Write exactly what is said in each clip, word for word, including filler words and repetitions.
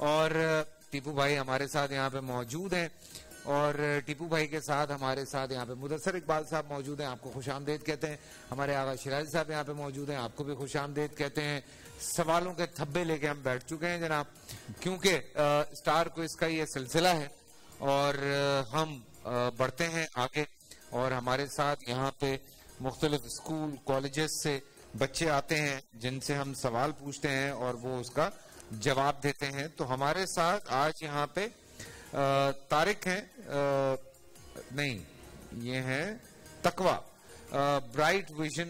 और टीपू भाई हमारे साथ यहाँ पे मौजूद हैं और टीपू भाई के साथ हमारे साथ यहाँ पे मुदस्सर इकबाल साहब मौजूद हैं, आपको खुशामदेद कहते हैं। हमारे आगा शिराज़ी साहब यहाँ पे मौजूद हैं, आपको भी खुशामदेद कहते हैं। सवालों के थब्बे लेके हम बैठ चुके हैं जनाब, क्योंकि स्टार क्विज का ये सिलसिला है और आ, हम आ, बढ़ते हैं आगे। और हमारे साथ यहाँ पे मुख्तलिफ स्कूल कॉलेजेस से बच्चे आते हैं जिनसे हम सवाल पूछते हैं और वो उसका जवाब देते हैं। तो हमारे साथ आज यहाँ पे तारिक हैं, नहीं ये हैं तकवा, bright vision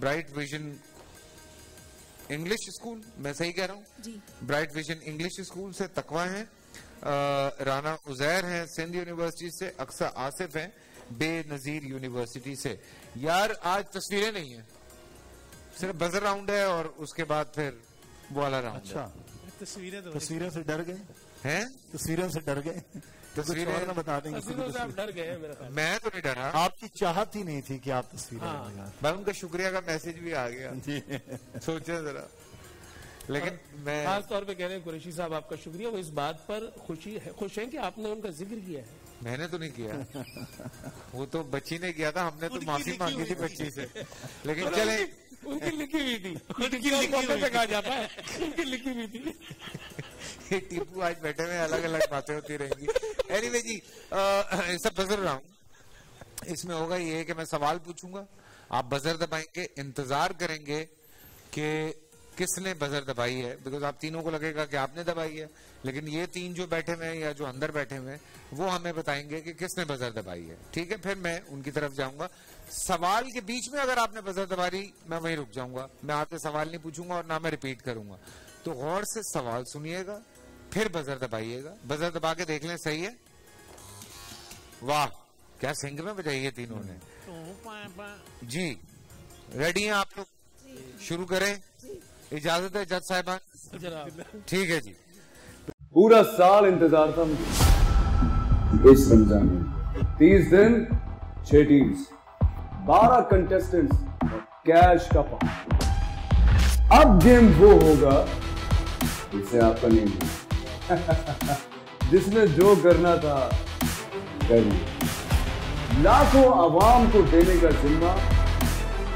bright vision English school, मैं सही कह रहा हूँ? ब्राइट विजन इंग्लिश स्कूल से तकवा हैं, राना उजैर हैं सिंध यूनिवर्सिटी से, अक्सा आसिफ हैं बेनजीर यूनिवर्सिटी से। यार आज तस्वीरें नहीं है, सिर्फ बजर राउंड है और उसके बाद फिर वाला राउंड। अच्छा, तस्वीरें तो तस्वीरों से डर गए हैं, तस्वीरों से डर गए, तस्वीरें ना बता देंगे। तस्वीरों से आप डर गए हैं मेरा ख्याल। मैं तो नहीं डरा, आपकी चाहत ही नहीं थी कि आप तस्वीरें। भाई उनका शुक्रिया का मैसेज भी आ गया, सोचे जरा। लेकिन मैं खास तौर पे कह रहे हैं कुरैशी साहब आपका शुक्रिया, वो इस बात पर खुशी है, खुश हैं कि आपने उनका जिक्र किया है। मैंने तो नहीं किया, वो तो बच्ची ने किया था, हमने तो माफी मांगी थी बच्ची से। लेकिन चले, उनकी लिखी हुई थी, उनकी लिखी जाता है, उनकी लिखी हुई थी। टीपू आज बैठे में अलग अलग बातें होती रहेंगी। एनीवे जी, सब बजर रहा हूँ, इसमें होगा ये कि मैं सवाल पूछूंगा, आप बजर दबाएंगे, इंतजार करेंगे कि किसने बजर दबाई है, बिकॉज आप तीनों को लगेगा कि आपने दबाई है, लेकिन ये तीन जो बैठे हुए हैं या जो अंदर बैठे हुए हैं वो हमें बताएंगे कि किसने बजर दबाई है। ठीक है, फिर मैं उनकी तरफ जाऊंगा। सवाल के बीच में अगर आपने बजर दबा दी, मैं वहीं रुक जाऊंगा, मैं आपसे सवाल नहीं पूछूंगा और ना मैं रिपीट करूंगा। तो गौर से सवाल सुनिएगा, फिर बजर दबाइएगा, बजर दबा के देख लें सही है। वाह क्या सिंग में बजाई है तीनों ने। जी रेडी है आप लोग? शुरू करें, इजाजत है जज साहब? ठीक है जी। पूरा साल इंतजार था मुझे इस रमजान में, तीस दिन छह टीम्स, बारह कंटेस्टेंट्स, कैश का पाँच। अब गेम वो होगा जिसे आपका नहीं होगा, जिसने जो करना था कर लिया, लाखों आवाम को देने का जिम्मा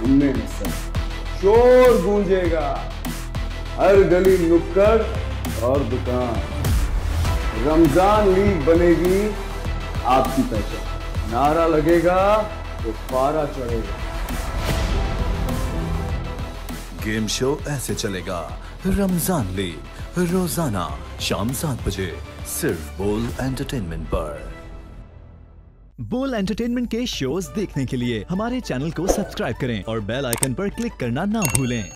उनमें हिस्सा। शोर गूंजेगा हर गली, नुक्कड़ और दुकान। रमजान लीग बनेगी आपकी पहचान, नारा लगेगा तो पारा चढ़ेगा। गेम शो ऐसे चलेगा, रमजान लीग रोजाना शाम सात बजे सिर्फ बोल एंटरटेनमेंट पर। बोल एंटरटेनमेंट के शोज देखने के लिए हमारे चैनल को सब्सक्राइब करें और बेल आइकन पर क्लिक करना ना भूलें।